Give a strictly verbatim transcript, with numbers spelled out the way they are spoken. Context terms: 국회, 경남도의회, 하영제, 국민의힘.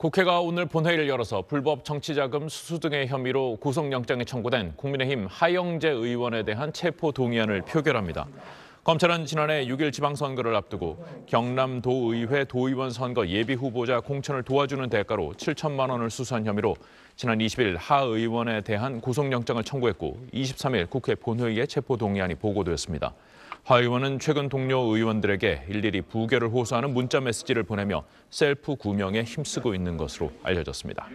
국회가 오늘 본회의를 열어서 불법 정치자금 수수 등의 혐의로 구속영장이 청구된 국민의힘 하영제 의원에 대한 체포동의안을 표결합니다. 검찰은 지난해 육 일 지방선거를 앞두고 경남도의회 도의원 선거 예비후보자 공천을 도와주는 대가로 칠천만 원을 수수한 혐의로 지난 이십 일 하 의원에 대한 구속영장을 청구했고 이십삼 일 국회 본회의에 체포동의안이 보고되었습니다. 하 의원은 최근 동료 의원들에게 일일이 부결을 호소하는 문자 메시지를 보내며 셀프 구명에 힘쓰고 있는 것으로 알려졌습니다.